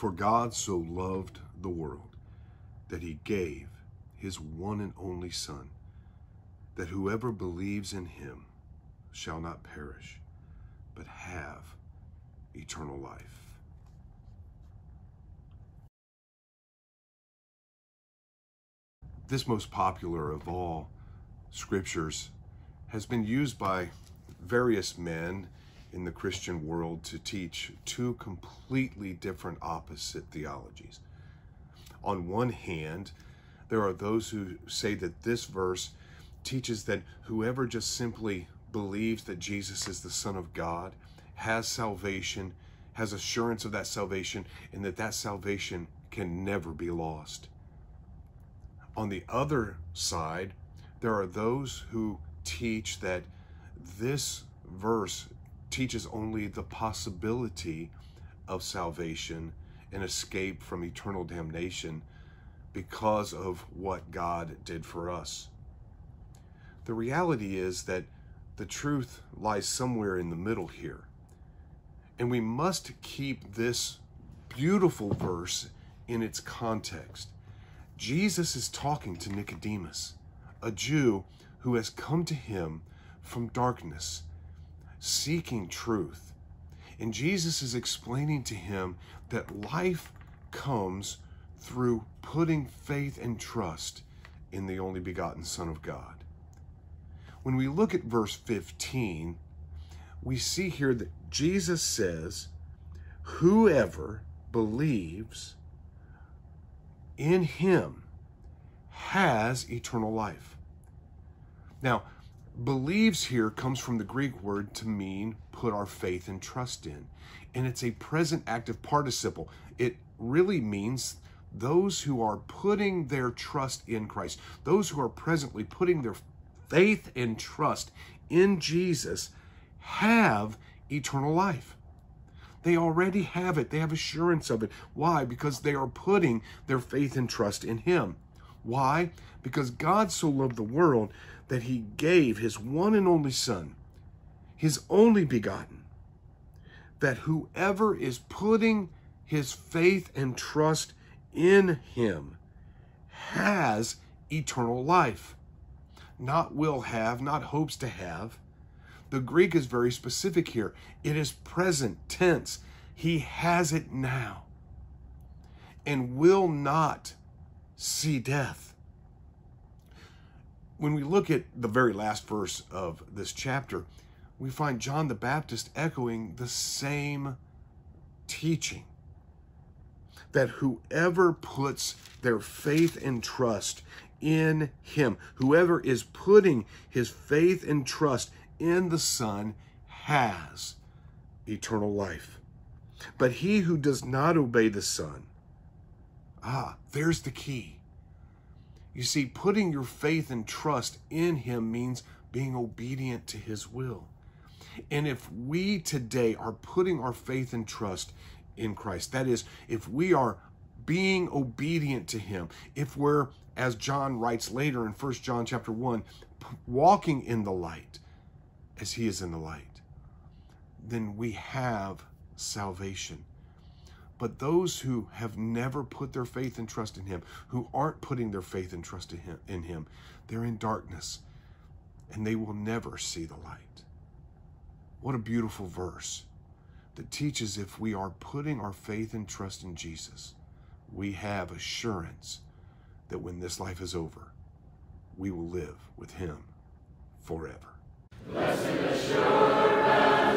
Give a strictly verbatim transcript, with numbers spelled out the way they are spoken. For God so loved the world that he gave his one and only Son, that whoever believes in him shall not perish, but have eternal life. This most popular of all scriptures has been used by various men in the Christian world to teach two completely different opposite theologies. On one hand, there are those who say that this verse teaches that whoever just simply believes that Jesus is the Son of God has salvation, has assurance of that salvation, and that that salvation can never be lost. On the other side, there are those who teach that this verse teaches only the possibility of salvation and escape from eternal damnation because of what God did for us. The reality is that the truth lies somewhere in the middle here. And we must keep this beautiful verse in its context. Jesus is talking to Nicodemus, a Jew who has come to him from darkness, seeking truth. And Jesus is explaining to him that life comes through putting faith and trust in the only begotten Son of God. When we look at verse fifteen, we see here that Jesus says, whoever believes in him has eternal life. Now, believes here comes from the Greek word to mean put our faith and trust in. And it's a present active participle. It really means those who are putting their trust in Christ, those who are presently putting their faith and trust in Jesus have eternal life. They already have it. They have assurance of it. Why? Because they are putting their faith and trust in him. Why? Because God so loved the world that he gave his one and only Son, his only begotten, that whoever is putting his faith and trust in him has eternal life. Not will have, not hopes to have. The Greek is very specific here. It is present tense. He has it now and will not see death. When we look at the very last verse of this chapter, we find John the Baptist echoing the same teaching, that whoever puts their faith and trust in him, whoever is putting his faith and trust in the Son, has eternal life. But he who does not obey the Son, ah, there's the key. You see, putting your faith and trust in him means being obedient to his will. And if we today are putting our faith and trust in Christ, that is, if we are being obedient to him, if we're, as John writes later in First John chapter one, walking in the light as he is in the light, then we have salvation. But those who have never put their faith and trust in him, who aren't putting their faith and trust in him, in him, they're in darkness and they will never see the light. What a beautiful verse that teaches if we are putting our faith and trust in Jesus, we have assurance that when this life is over, we will live with him forever. Blessed assurance.